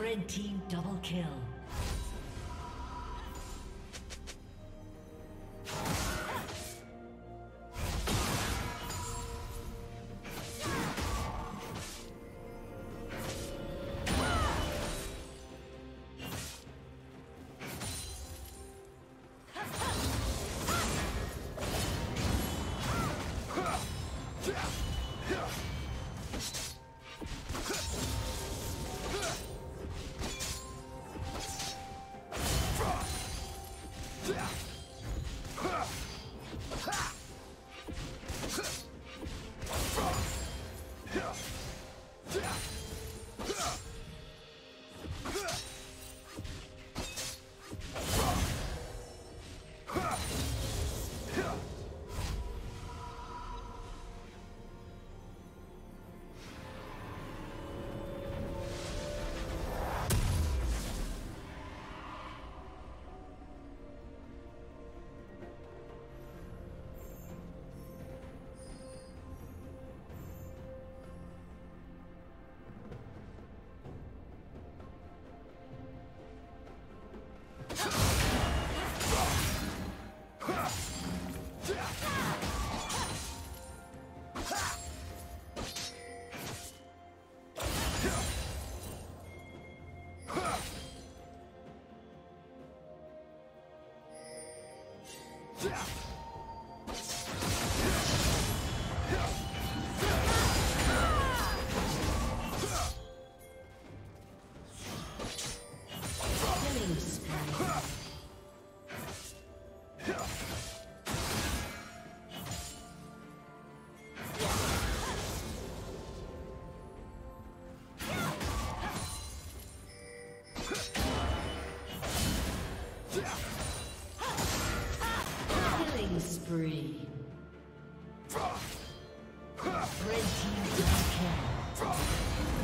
Red team double kill. Spree. Red team kill.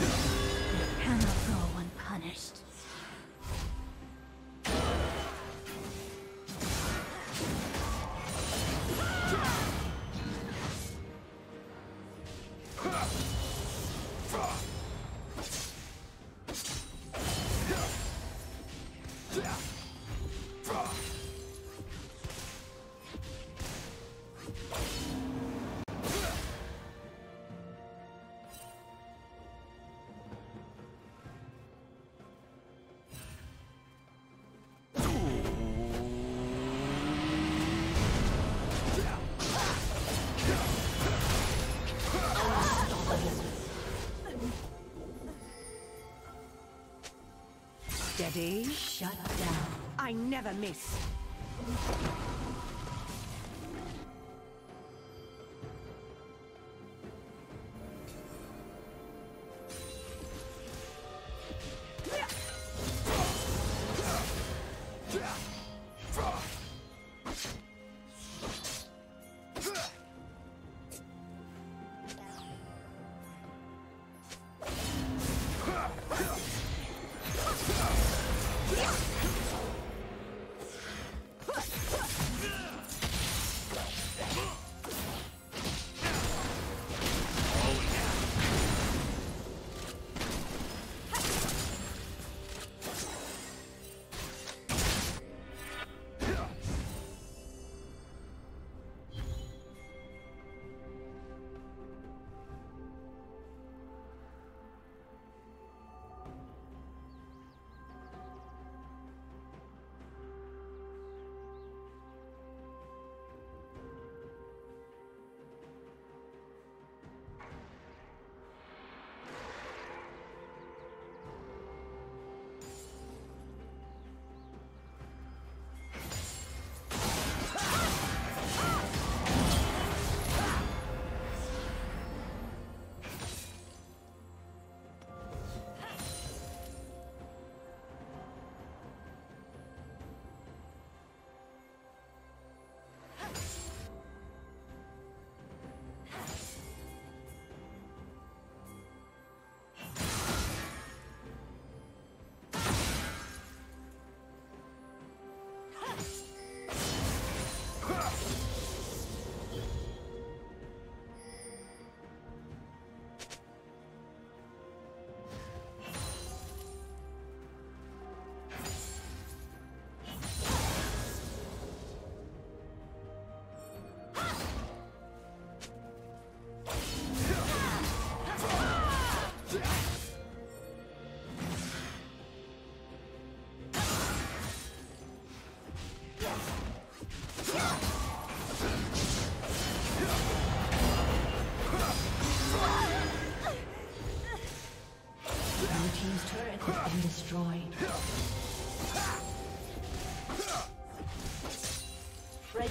You cannot go unpunished. Ready? Shut down. I never miss. What? team's turret has been destroyed. Red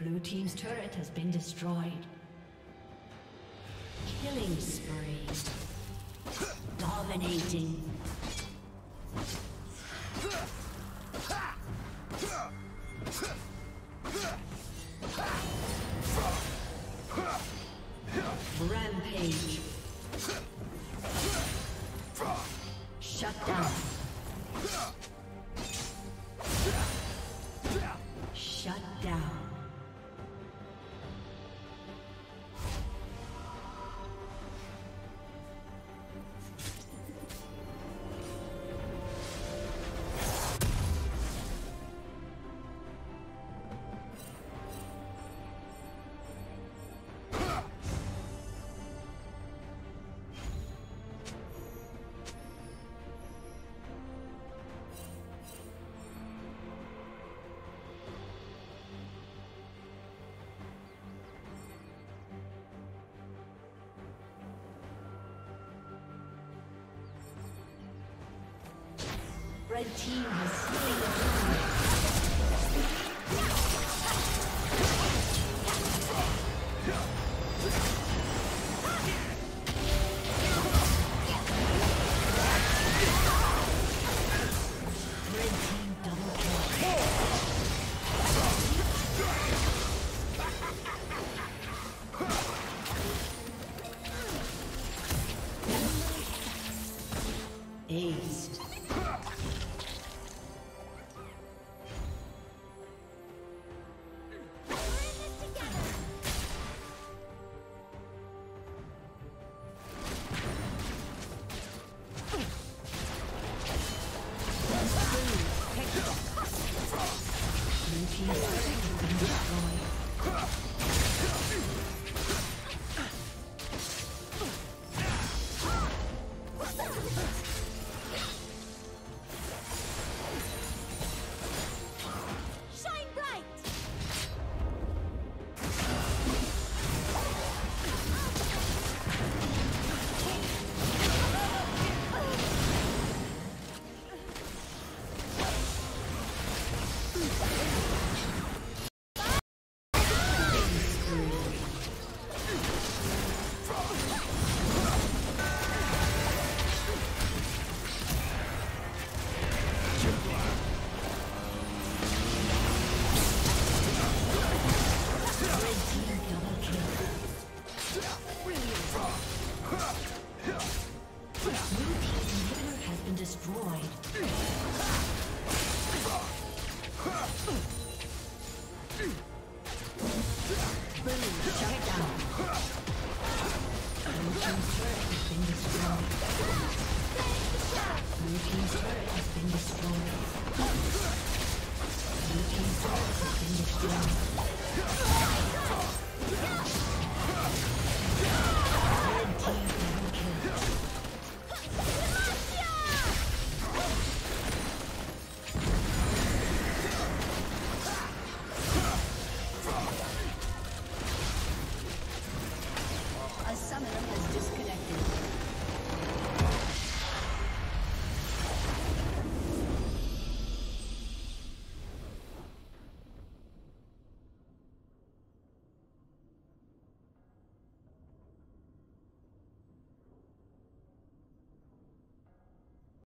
Blue team's turret has been destroyed. Killing spree. Dominating. Rampage. Shut down. Shut down. The team has slain. Blue team's turret has been destroyed.